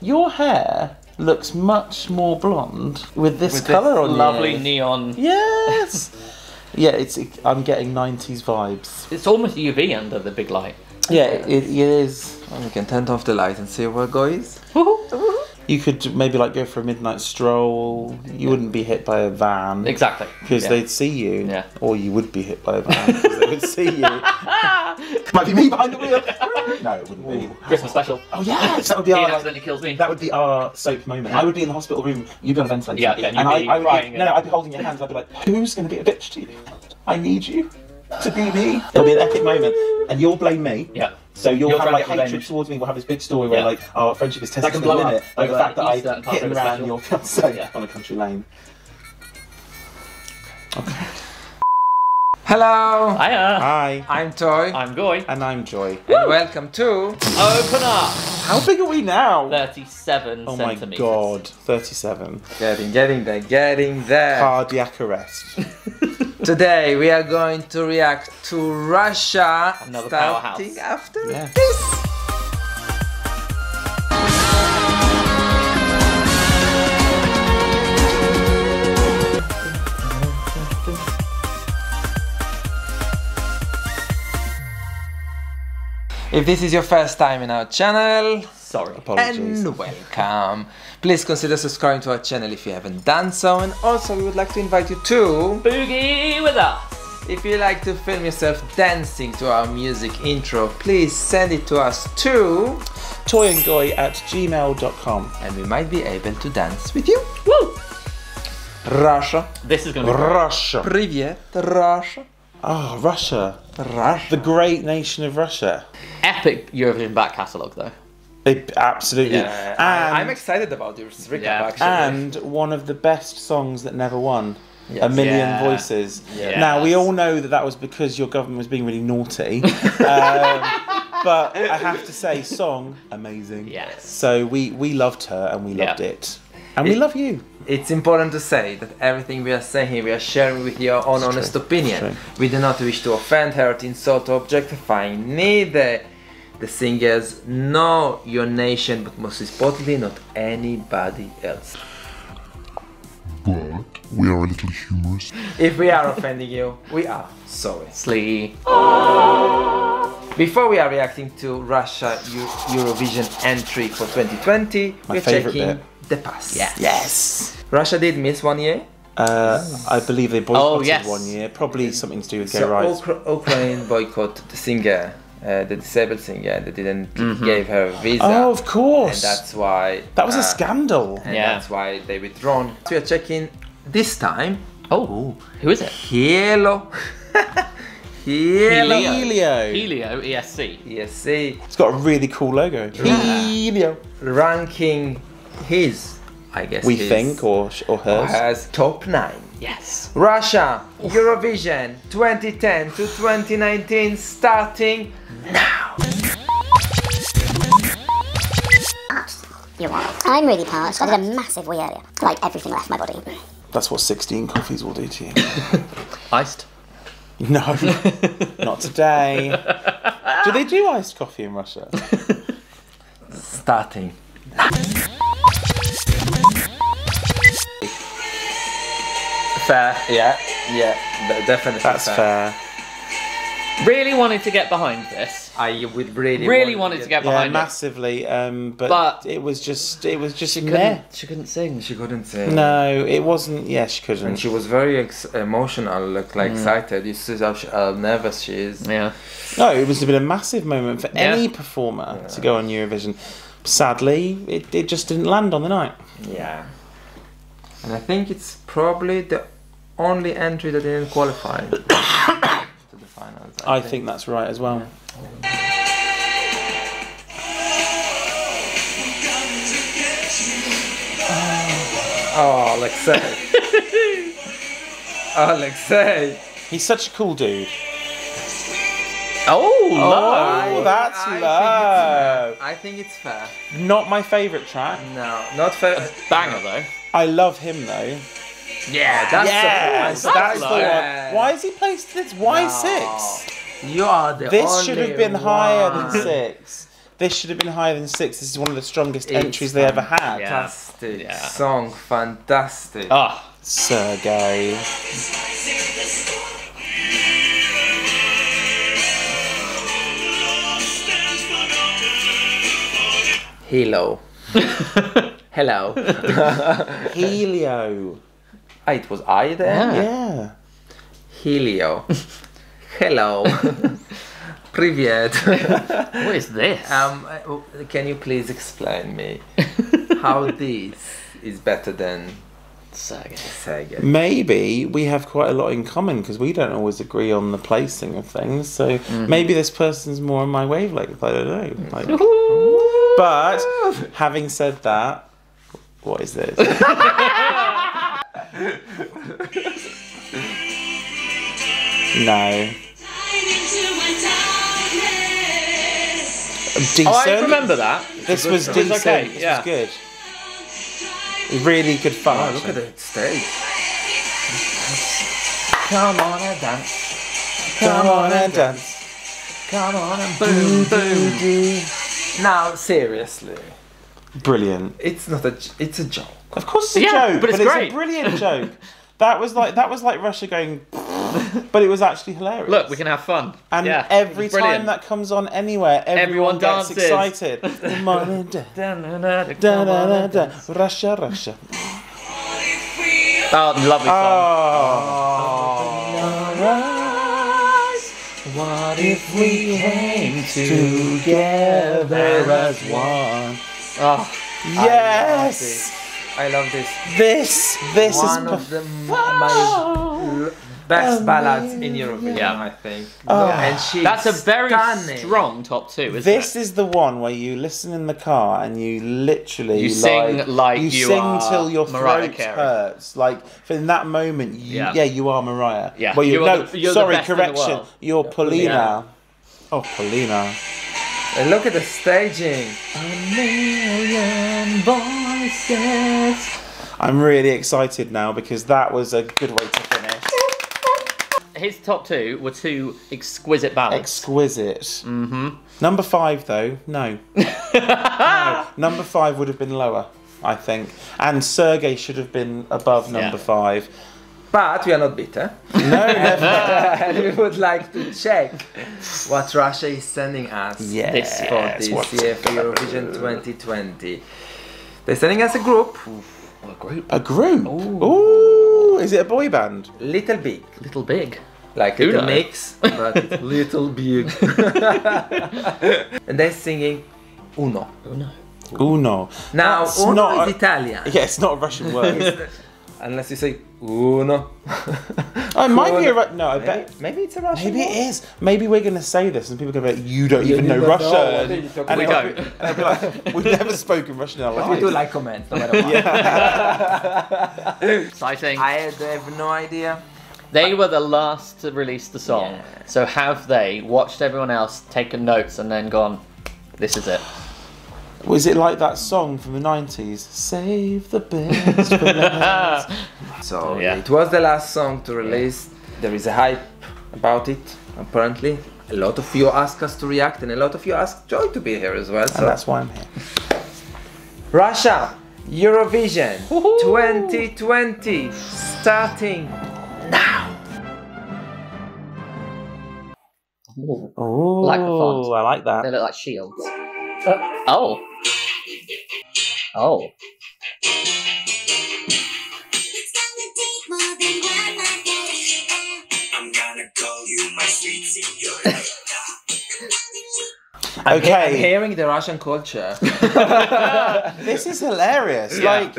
Your hair looks much more blonde with this colour on you. Lovely neon. Yes. Yeah, I'm getting 90s vibes. It's almost UV under the big light. Yeah, it is. Well, we can turn off the light and see where it goes. You could maybe like go for a midnight stroll. You wouldn't be hit by a van. Exactly. Because they'd see you. Yeah. Or you would be hit by a van because they would see you. Might be me behind the wheel. No, it wouldn't be. Christmas special. Oh yeah, that would be our. Accidentally kills me. That would be our soap moment. I would be in the hospital room. You'd be on a ventilator. Yeah, yeah. And I would be, I'd be holding your hands. I'd be like, who's going to be a bitch to you? I need you to be me. It'll be an epic moment, and you'll blame me. Yeah. So you'll have like hatred towards me. We'll have this big story where like our friendship is tested to the limit over the fact that I hit and ran your fiancé on a country lane. Okay. Hello. Hiya. Hi. I'm Toy. I'm Goy. And I'm Joy. And welcome to Open Up. How big are we now? 37 centimeters. Oh my god, 37. Getting there. Cardiac arrest. Today we are going to react to Russia. Another starting powerhouse. After this. If this is your first time in our channel, sorry, apologies, and welcome. Please consider subscribing to our channel if you haven't done so, and also we would like to invite you to boogie with us. If you like to film yourself dancing to our music intro, please send it to us to toyandgoy@gmail.com, and we might be able to dance with you. Woo! Russia. This is gonna be Russia. Привет, Russia. Oh, Russia. Russia. The great nation of Russia. Epic Eurovision back catalogue though. Absolutely. Yeah, and I'm excited about this actually. And one of the best songs that never won. Yes. A Million Voices. Yes. Now, we all know that that was because your government was being really naughty. But I have to say, song, amazing. Yes. So we loved her and we loved it. And we love you. It's important to say that everything we are saying here, we are sharing with your own honest opinion. We do not wish to offend, hurt, insult, or objectify. Neither the singers know your nation, but most importantly, not anybody else. But we are a little humorous. If we are offending you, we are sorry. Slee. Before we are reacting to Russia Eurovision entry for 2020, we're checking the past. Yes. Russia did miss one year. I believe they boycotted 1 year. Probably something to do with gay rights. Ukraine boycotted the singer. The disabled singer that didn't gave her a visa. Oh, of course! And that's why... That was a scandal! And that's why they withdrawn. So we are checking this time. Oh, who is it? Hello. Helio. Helio, ESC. ESC. It's got a really cool logo. Helio. Ranking his, I guess hers. Top 9. Yes. Russia, Eurovision 2010 to 2019 starting now. You're right. I'm really parched. I did a massive wee earlier. Like everything left my body. That's what 16 coffees will do to you. Iced? No, not today. Do they do iced coffee in Russia? Starting now. Fair. Yeah, definitely. That's fair. Really wanted to get behind this. I would really wanted to get behind massively, it. But it was just she couldn't sing. She couldn't sing. No, it wasn't. Yeah, she couldn't. And she was very emotional, looked like excited. You see how nervous she is. Yeah. No, it was a bit of a massive moment for any performer to go on Eurovision. Sadly, it just didn't land on the night. Yeah. And I think it's probably the only entry that didn't qualify to the finals. I think that's right as well. Oh, Alexei. Alexei. He's such a cool dude. Oh, love. That's love. I think it's fair. Not my favourite track. No, not fair. Banger though. I love him though. Yeah, that's the one. Why is he placed this? Why 6? You are the only one. This should have been higher than 6. This should have been higher than 6. This is one of the strongest entries they ever had. Fantastic song, fantastic. Ah, Sergei. Hello. Hello. Helio. Ah, it was I there? Yeah. Helio. Hello. Привет. What is this? Can you please explain me how this is better than Sergei? Maybe we have quite a lot in common because we don't always agree on the placing of things. So maybe this person's more on my wavelength. I don't know. Like, but having said that, what is this? No. Decent. Oh, I remember that. This was decent. Okay. This was good. Really good fun. Oh, look at the stage. Come on and dance. Come on and dance. Come on and boom, boom, doo. Now, seriously. Brilliant. It's not a. It's a joke. Of course, it's a joke, but it's great. A brilliant joke. That was like Russia going. But it was actually hilarious. Look, we can have fun. And every time that comes on anywhere, everyone gets excited. Russia, Russia. Oh, lovely song. What if we came together as one? Oh, yes. I love this. This is one of my best ballads in Eurovision, I think. And that's a very strong top two, isn't it? This is the one where you listen in the car and you literally you sing till your throat hurts. Like in that moment, you are Mariah. Yeah. Well, you're Polina. Oh, Polina. And look at the staging. A million voices. I'm really excited now because that was a good way to finish. His top two were two exquisite ballads. Exquisite. Mm-hmm. Number 5, though, no. No. Number 5 would have been lower, I think. And Sergei should have been above number 5. But we are not bitter. No, never. And we would like to check what Russia is sending us for this year for Eurovision 2020. They're sending us a group. A group? A group? Ooh. Ooh, is it a boy band? Little Big. Little Big. Like Uno. Little Mix, but it's Little Big. And they're singing Uno. Uno. Uno. Now, it's Uno is Italian. Yeah, it's not a Russian word. Unless you say Uno. Oh, it might be a Russian. No, I bet. Maybe it's a Russian word. Maybe it is. Maybe we're going to say this and people are going to be like, you don't even know Russian. And we don't. And be like, we've never spoken Russian in our lives. We do like comments, no matter what. Yeah. Exciting. I have no idea. They were the last to release the song. Yeah. So have they watched everyone else, taken notes, and then gone, this is it? Was it like that song from the 90s? Save the best for last. So it was the last song to release. There is a hype about it, apparently. A lot of you ask us to react and a lot of you ask Joy to be here as well. So. And that's why I'm here. Russia, Eurovision 2020, starting now. Oh, like the font. I like that. They look like shields. Oh. Oh. I'm gonna call you my sweet señorita. Okay, I'm hearing the Russian culture. This is hilarious. Yeah. Like,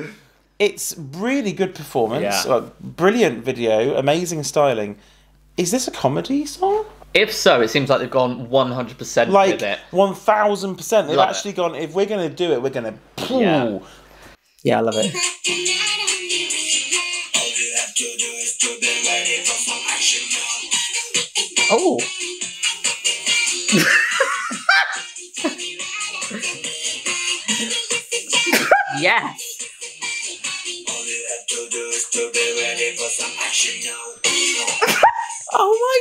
it's really good performance. Yeah. Brilliant video. Amazing styling. Is this a comedy song? If so, it seems like they've gone 100% with it. 1000%. They've actually gone, if we're going to do it, we're going to pull. Yeah. I love it. Oh. Yes. All you have to do is to be ready for some action now. Oh my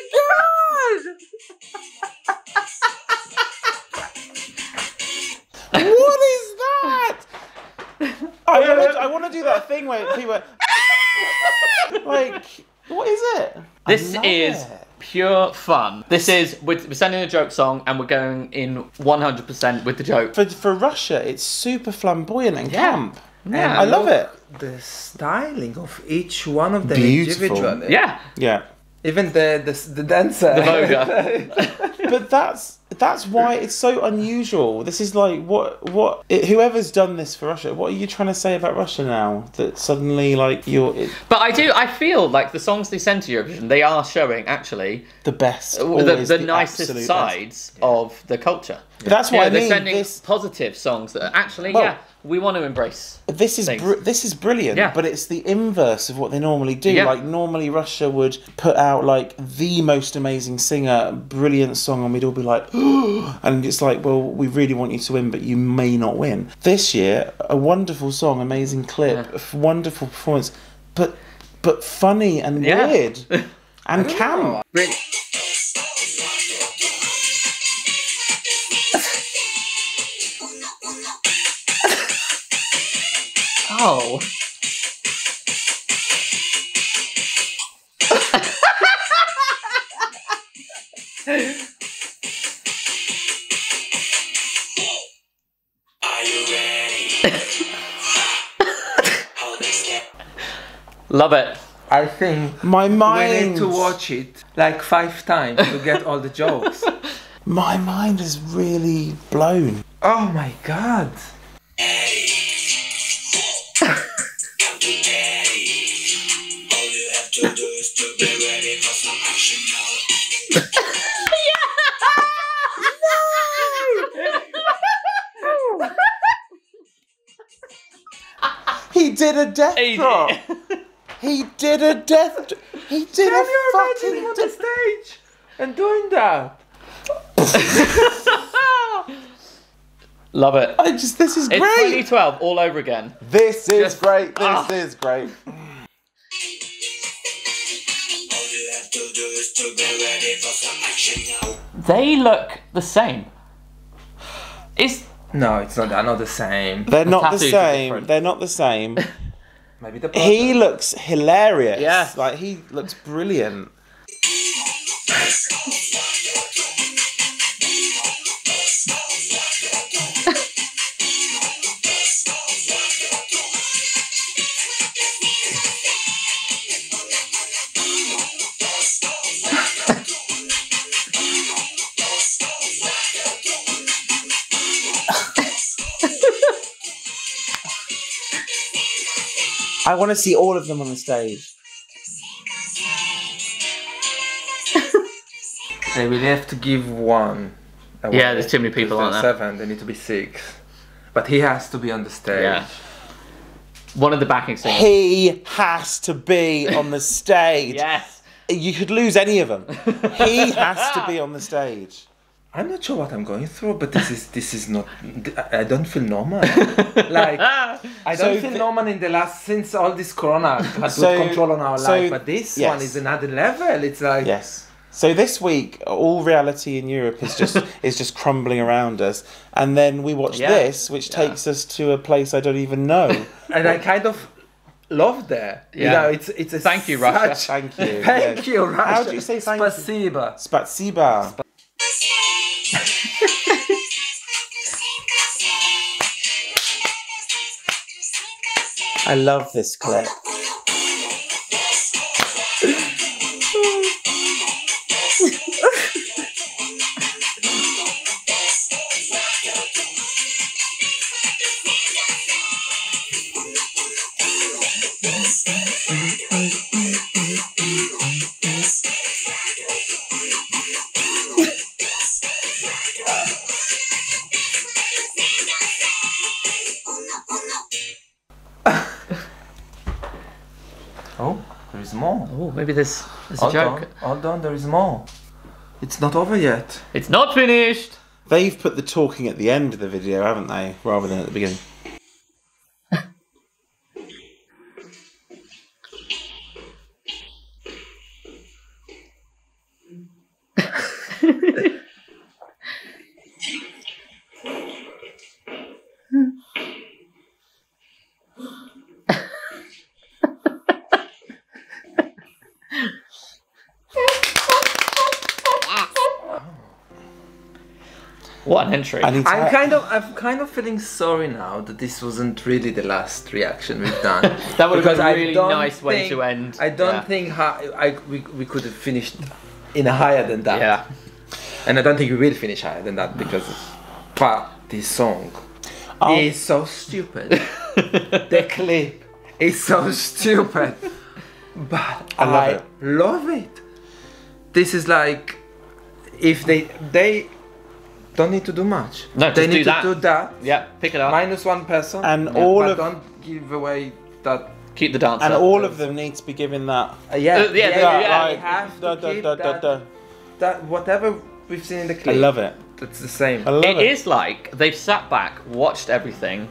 God! I want to do that thing where people like, what is it? This is pure fun. This is, we're sending a joke song and we're going in 100% with the joke. For Russia, it's super flamboyant and camp. Yeah, I love it. The styling of each one of them individually. Yeah, yeah. Even the dancer. The voguer. But that's why it's so unusual. This is like whoever's done this for Russia. What are you trying to say about Russia now that suddenly like you're? But I feel like the songs they send to Eurovision, they are showing actually the best, the nicest sides of the culture. Yeah. That's why they're sending positive songs that are actually we want to embrace. This is brilliant, but it's the inverse of what they normally do. Yeah. Like normally Russia would put out like the most amazing singer, brilliant song, and we'd all be like, oh, and it's like, well, we really want you to win, but you may not win. This year, a wonderful song, amazing clip, wonderful performance, but funny and weird and camp. Really? Oh. Are you ready? Love it. I think my mind, we need to watch it like 5 times to get all the jokes. My mind is really blown. Oh my god. He did a death drop. He did a death. He did a fucking on the stage and doing that. Love it. I just, this is great. It's 2012 all over again. This is great. This is great. All you have to do is to be ready for some action now. They look the same. No, it's not. They're not the same. They're not the same. They're not the same. Maybe the partner. He looks hilarious. Yeah, like he looks brilliant. I want to see all of them on the stage. They will have to give one. Yeah, there's too many people on there. 7, they need to be 6. But he has to be on the stage. Yeah. One of the backing singers. He has to be on the stage. Yes. You could lose any of them. He has to be on the stage. I'm not sure what I'm going through, but this is not. I don't feel normal. Like I don't feel normal in the last since all this corona had good control on our life. But this one is another level. It's like So this week, all reality in Europe is just crumbling around us, and then we watch this, which takes us to a place I don't even know. And I kind of love that. Yeah. You know, it's a thank you, Russia. Thank you. Thank you, Russia. How do you say thank you? Spasibo. Spasibo. I love this clip. Maybe there's a joke. Hold on, there is more. It's not over yet. It's not finished. They've put the talking at the end of the video, haven't they? Rather than at the beginning. What an entry. I'm kind of feeling sorry now that this wasn't really the last reaction we've done. That would have been a really nice way to end. I don't think we could have finished in a higher than that. Yeah. And I don't think we will finish higher than that because this song is so stupid. The clip is so stupid. But I love it. This is like if they don't need to do much. No, they need to do that. Yeah, pick it up. Minus one person. And all of don't give away that. Keep the dance. And all of them need to be given that. They have to keep that. Whatever we've seen in the clip. I love it. It's the same. I love it. It is like they've sat back, watched everything.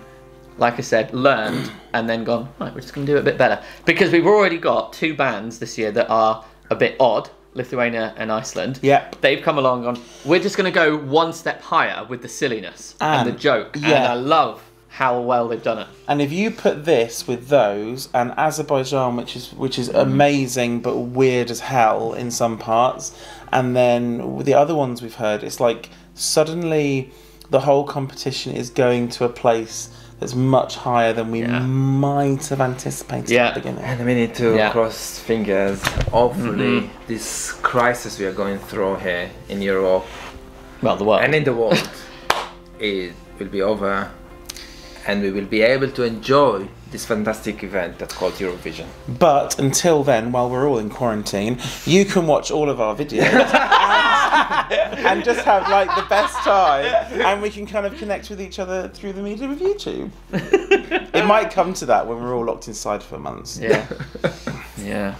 Like I said, learned and then gone, right, we're just going to do it a bit better. Because we've already got two bands this year that are a bit odd, Lithuania and Iceland. Yeah. They've come along on, we're just going to go one step higher with the silliness and the joke. Yeah. And I love how well they've done it. And if you put this with those and Azerbaijan, which is amazing but weird as hell in some parts, and then the other ones we've heard, it's like suddenly the whole competition is going to a place that's much higher than we might have anticipated at the beginning. And we need to cross fingers. Hopefully, this crisis we are going through here in Europe, well, the world, and in the world, it will be over, and we will be able to enjoy this fantastic event that's called Eurovision. But until then, while we're all in quarantine, you can watch all of our videos. And just have like the best time, and we can kind of connect with each other through the medium of YouTube. It might come to that when we're all locked inside for months. Yeah. Yeah.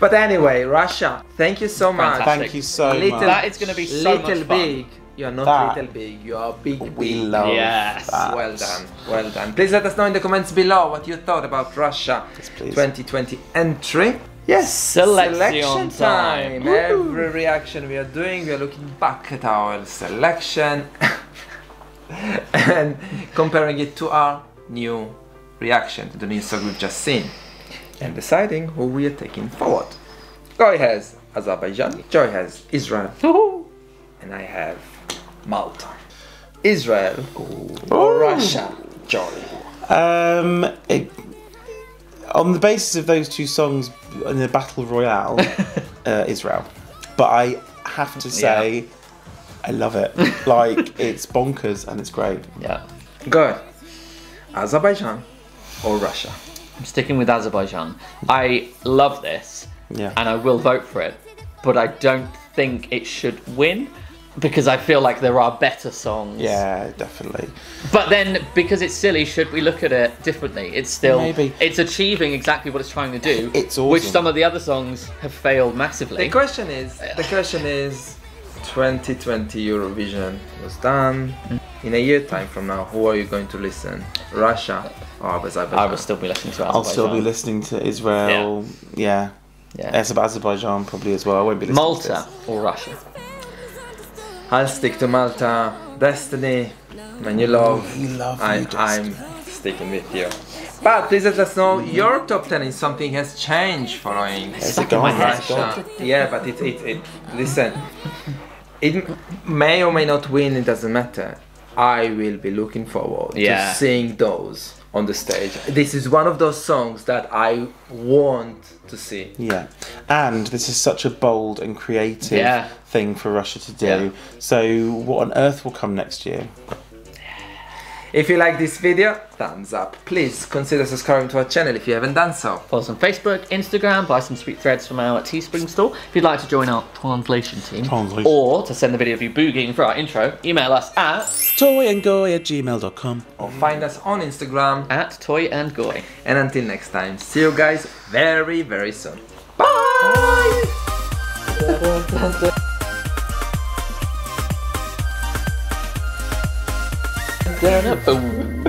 But anyway, Russia, thank you so much. Thank you so much. That is going to be so much fun. Little Big. You're not Little Big, you are Big Big. We love that. Well done, well done. Please let us know in the comments below what you thought about Russia 2020 entry. Yes, selection time. Every reaction we are doing, we are looking back at our selection and comparing it to our new reaction to the new song we've just seen and deciding who we are taking forward. Goy has Azerbaijan, Joy has Israel, and I have Malta. Israel or Russia, Joy? On the basis of those two songs in the battle royale, Israel, but I have to say, I love it. Like, it's bonkers and it's great. Yeah. Good. Azerbaijan or Russia? I'm sticking with Azerbaijan. I love this, and I will vote for it, but I don't think it should win because I feel like there are better songs. Yeah, definitely. But then, because it's silly, should we look at it differently? It's still... Maybe. It's achieving exactly what it's trying to do. It's awesome. Which some of the other songs have failed massively. The question is, 2020 Eurovision was done. In a year time from now, who are you going to listen? Russia or Azerbaijan? I will still be listening to Azerbaijan. I'll still be listening to Israel. Yeah. Azerbaijan probably as well. I won't be listening to Malta or Russia? I'll stick to Malta. Destiny, man, I'm sticking with you. But please let us know your top 10 if something has changed following Russia. Yeah, but listen, it may or may not win, it doesn't matter. I will be looking forward to seeing those on the stage. This is one of those songs that I want to see. Yeah, and this is such a bold and creative thing for Russia to do. Yeah. So what on earth will come next year? If you like this video, thumbs up. Please consider subscribing to our channel if you haven't done so. Follow us on Facebook, Instagram, buy some sweet threads from our Teespring store. If you'd like to join our translation team, or to send the video of you boogieing for our intro, email us at toyandgoy@gmail.com or find us on Instagram at Toy And Goy. And until next time, see you guys very, very soon. Bye! Bye. Boom.